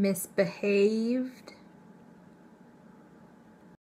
misbehaved,